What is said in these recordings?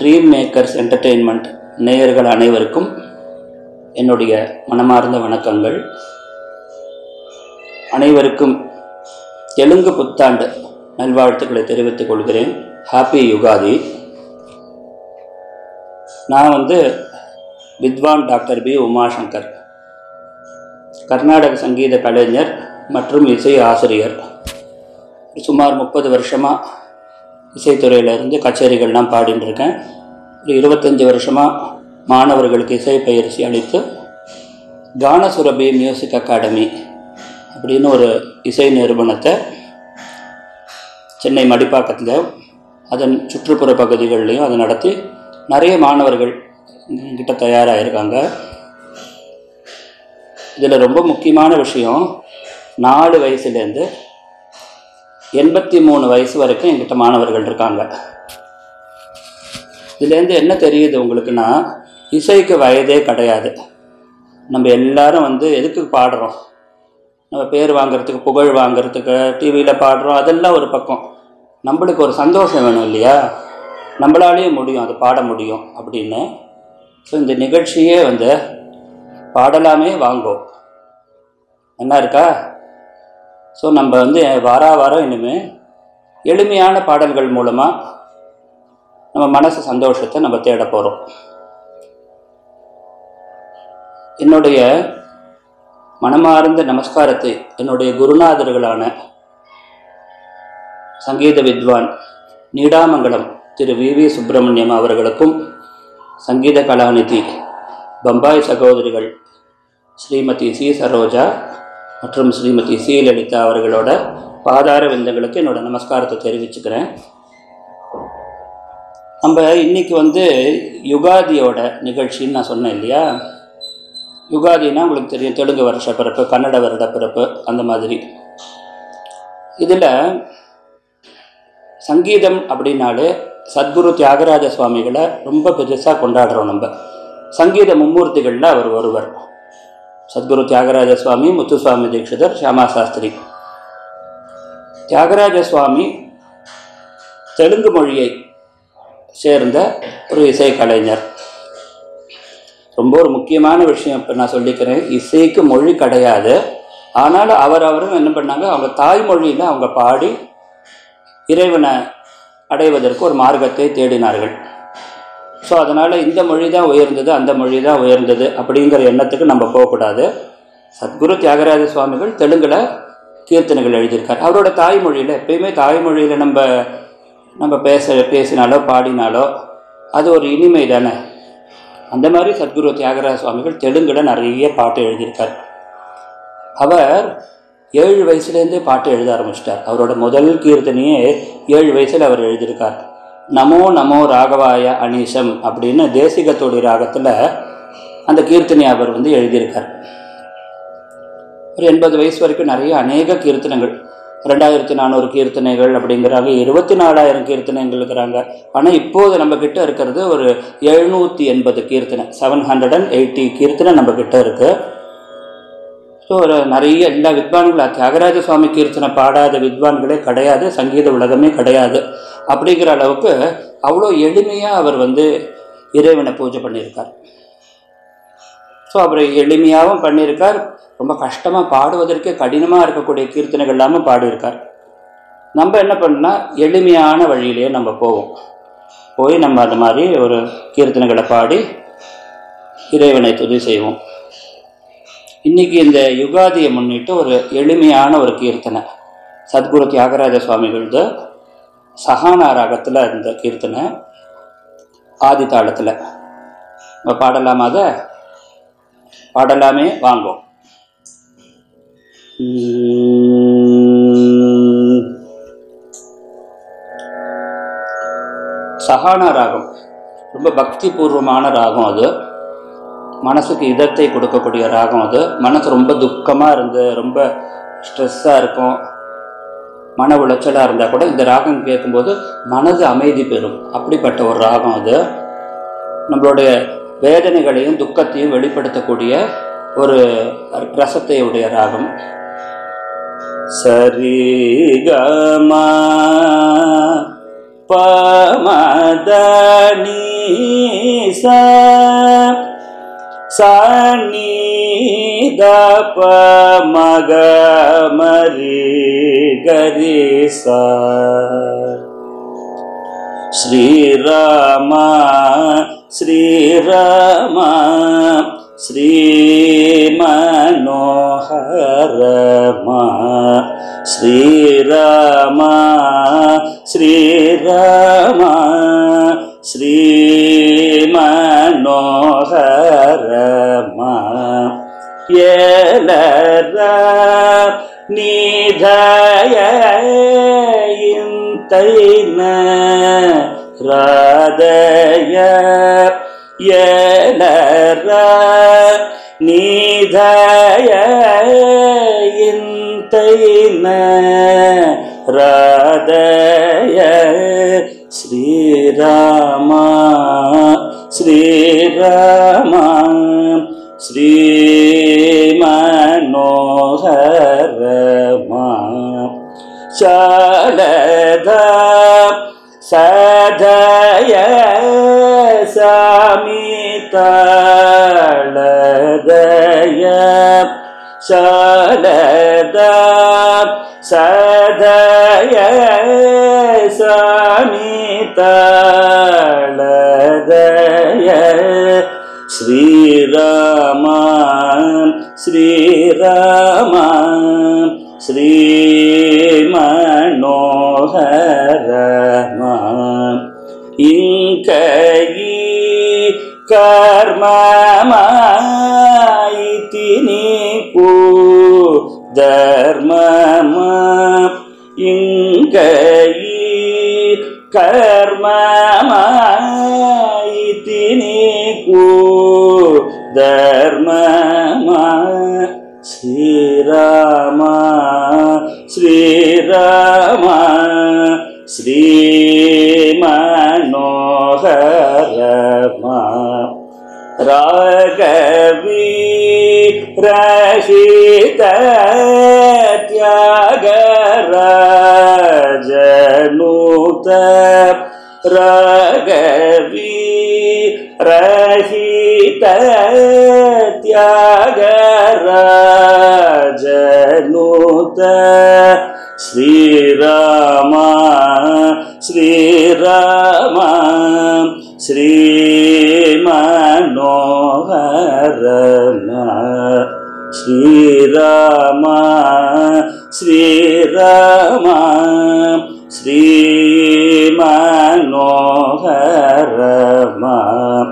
Dream makers entertainment நேயர்கள் அனைவருக்கும் என்னுடைய மனமார்ந்த வணக்கங்கள். அனைவருக்கும் தெலுங்கு புத்தாண்டு நல்வாழ்த்துக்களை தெரிவித்துக் கொள்கிறேன். ஹாப்பி யுகாதி. நான் வித்வான் டாக்டர் பி. உமாசங்கர், கர்நாடக சங்கீத கலைஞர் மற்றும் இசை ஆசிரியர். சுமார் 30 வருஷமாக இசைத்துறையிலிருந்து கச்சேரிகள்லாம் பாடிட்டுருக்கேன். ஒரு 25 வருஷமாக மாணவர்களுக்கு இசை பயிற்சி அளித்து கானசுரபி மியூசிக் அகாடமி அப்படின்னு ஒரு இசை நிறுவனத்தை சென்னை மடிப்பாக்கத்தில் அதன் சுற்றுப்புற பகுதிகள்லையும் அதை நடத்தி நிறைய மாணவர்கள் கிட்ட தயாராக இருக்காங்க. இதில் ரொம்ப முக்கியமான விஷயம், 4 வயசுலேருந்து 83 வயசு வரைக்கும் என்கிட்ட மாணவர்கள் இருக்காங்க. இதுலேருந்து என்ன தெரியுது உங்களுக்குன்னா, இசைக்கு வயதே கிடையாது. நம்ம எல்லாரும் எதுக்கு பாடுறோம்? நம்ம பேர் வாங்கிறதுக்கு, புகழ் வாங்கிறதுக்கு, டிவியில் பாடுறோம். அதெல்லாம் ஒரு பக்கம். நம்மளுக்கு ஒரு சந்தோஷம் வேணும் இல்லையா? நம்மளாலேயே முடியும், அது பாட முடியும் அப்படின்னு. ஸோ இந்த நிகழ்ச்சியே பாடலாமே வாங்கும் என்ன இருக்கா? ஸோ நம்ம வாரம் இனிமேல் எளிமையான பாடல்கள் மூலமாக நம்ம மனசு சந்தோஷத்தை நம்ம தேட போகிறோம். என்னுடைய மனமார்ந்த நமஸ்காரத்தை என்னுடைய குருநாதர்களான சங்கீத வித்வான் நீடாமங்கலம் திரு V.V. சுப்பிரமணியம் அவர்களுக்கும், சங்கீத கலாநிதி பம்பாய் சகோதரிகள் ஸ்ரீமதி C.சரோஜா மற்றும் ஸ்ரீமதி C.லலிதா அவர்களோட பாதார விந்தங்களுக்கு என்னோடய நமஸ்காரத்தை தெரிவிச்சுக்கிறேன். நம்ம இன்றைக்கி யுகாதியோட நிகழ்ச்சின்னு நான் சொன்னேன் இல்லையா? யுகாதின்னா உங்களுக்கு தெரியும், தெலுங்கு வருஷ பிறப்பு, கன்னட வருட பிறப்பு, அந்த மாதிரி. இதில் சங்கீதம் அப்படின்னாலே சத்குரு தியாகராஜ சுவாமிகளை ரொம்ப பெருசாக கொண்டாடுறோம். நம்ம சங்கீத மும்மூர்த்திகளில் அவர் ஒருவர். சத்குரு தியாகராஜ சுவாமி, முத்துசுவாமி தீட்சிதர், ஷியாமா சாஸ்திரி. தியாகராஜ சுவாமி தெலுங்கு மொழியை சேர்ந்த ஒரு இசைக்கலைஞர். ரொம்ப ஒரு முக்கியமான விஷயம் இப்போ நான் சொல்லிக்கிறேன். இசைக்கு மொழி கிடையாது, ஆனாலும் அவரும் என்ன பண்ணாங்க, அவங்க தாய்மொழியில் அவங்க பாடி இறைவனை அடைவதற்கு ஒரு மார்க்கத்தை தேடினார்கள். ஸோ அதனால் இந்த மொழி தான் உயர்ந்தது, அந்த மொழி தான் உயர்ந்தது அப்படிங்கிற எண்ணத்துக்கு நம்ம போகக்கூடாது. சத்குரு தியாகராஜ சுவாமிகள் தெலுங்கில் கீர்த்தனைகள் எழுதியிருக்கார். அவரோட தாய்மொழியில் எப்பயுமே தாய்மொழியில் நம்ம பேசினாலோ பாடினாலோ அது ஒரு இனிமை தானே. அந்த மாதிரி சத்குரு தியாகராஜ சுவாமிகள் தெலுங்கில் நிறைய பாட்டு எழுதியிருக்கார். அவர் 7 வயசுலேருந்தே பாட்டு எழுத ஆரம்பிச்சிட்டார். அவரோட முதல் கீர்த்தனையே 7 வயசில் அவர் எழுதியிருக்கார். நமோ நமோ ராகவாய அனீசம் அப்படின்னு தேசிகத்தோடி ராகத்தில் அந்த கீர்த்தனை அவர் எழுதியிருக்கார். ஒரு 80 வயசு வரைக்கும் நிறைய அநேக கீர்த்தனைகள், 2400 கீர்த்தனைகள் அப்படிங்கிறாங்க, 24,000 கீர்த்தனைகள் இருக்கிறாங்க. ஆனால் இப்போது நம்மக்கிட்ட இருக்கிறது ஒரு 780 கீர்த்தனை, 780 கீர்த்தனை நம்மக்கிட்ட இருக்குது. ஸோ ஒரு நிறைய எல்லா வித்வான்களும் தியாகராஜ சுவாமி கீர்த்தனை பாடாத வித்வான்களே கிடையாது, சங்கீத உலகமே கிடையாது அப்படிங்கிற அளவுக்கு அவ்வளோ எளிமையாக அவர் இறைவனை பூஜை பண்ணியிருக்கார். ஸோ அவர் எளிமையாகவும் பண்ணியிருக்கார், ரொம்ப கஷ்டமாக பாடுவதற்கே கடினமாக இருக்கக்கூடிய கீர்த்தனைகள் இல்லாமல் பாடியிருக்கார். நம்ம என்ன பண்ணோம்னா, எளிமையான வழியிலேயே நம்ம போய் நம்ம அந்த மாதிரி ஒரு கீர்த்தனைகளை பாடி இறைவனை துதி செய்வோம். இன்றைக்கி இந்த யுகாதியை முன்னிட்டு ஒரு எளிமையான ஒரு கீர்த்தனை, சத்குரு தியாகராஜ சுவாமிகளது சஹானா ராகத்தில் இந்த கீர்த்தனை, ஆதி தாளத்தில். நம்ம பாடலாமா? அதை பாடலாமே வாங்குவோம். சஹானா ராகம் ரொம்ப பக்தி பூர்வமான ராகம். அது மனசுக்கு இதத்தை கொடுக்கக்கூடிய ராகம். அது மனசு ரொம்ப துக்கமாக இருந்து ரொம்ப ஸ்ட்ரெஸ்ஸாக இருக்கும், மன உளைச்சலாக இருந்தால் கூட இந்த ராகம் கேட்கும்போது மனது அமைதி பெறும். அப்படிப்பட்ட ஒரு ராகம் அது. நம்மளுடைய வேதனைகளையும் துக்கத்தையும் வெளிப்படுத்தக்கூடிய ஒரு ரசத்தையுடைய ராகம். சரி கமா Pamadani Sani da Pamagari Garisa Sri Rama Sri Rama Sri Manohara Ma Sri Rama, Sri Rama, Sri Manohara Ma Yelara Nidhayaintaina Radaya Yelara Nidhayaintaina Taina Radaya Sri Rama Sri Rama Sri Manoharama Shalada Sadaya Samita Ladaya Shalada Sadaya Samita Ladaya Sri Rama Sri Rama Sri Manoharama Inkayi Karmama Itini Dharma Inkayi Karma Itiniku Dharma Sri Rama Sri Rama Sri Manoharama Ragavi Rahita Tyagaraja Nuta Ragavi Rahita Tyagaraja Nuta Sri Rama Sri Rama Sri Manoharama Sri Rama Sri Rama Sri Manoharama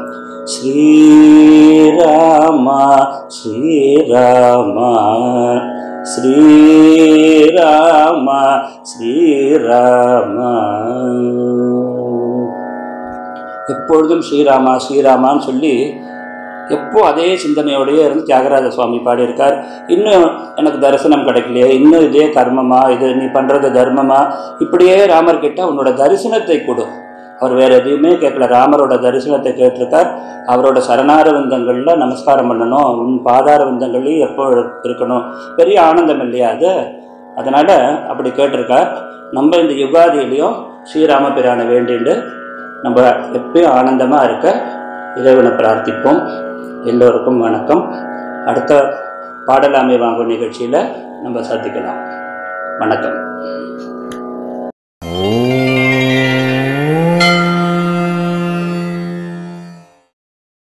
Sri Rama Sri Rama Sri Rama Sri Rama எப்பொழுதும் ஸ்ரீராமா ஸ்ரீராமான்னு சொல்லி எப்போ அதே சிந்தனையோடையே இருந்து தியாகராஜ சுவாமி பாடியிருக்கார். இன்னும் எனக்கு தரிசனம் கிடைக்கலையே, இன்னும் இதே கர்மமா, இது நீ பண்ணுறது தர்மமா, இப்படியே ராமர் கிட்ட உன்னோட தரிசனத்தை கொடு. அவர் வேறு எதுவுமே கேட்கல, ராமரோட தரிசனத்தை கேட்டிருக்கார். அவரோட சரணார விந்தங்களில் நமஸ்காரம் பண்ணணும், உன் பாதார விந்தங்கள்லையும் எப்போ இருக்கணும், பெரிய ஆனந்தம் இல்லையா அது? அதனால் அப்படி கேட்டிருக்கார். நம்ம இந்த யுகாதியிலையும் ஸ்ரீராம பிரானை வேண்டிண்டு நம்ம எப்பயும் ஆனந்தமாக இருக்க இறைவனை பிரார்த்திப்போம். எல்லோருக்கும் வணக்கம். அடுத்த பாடலாமை வாங்கும் நிகழ்ச்சியில் நம்ம சந்திக்கலாம். வணக்கம்.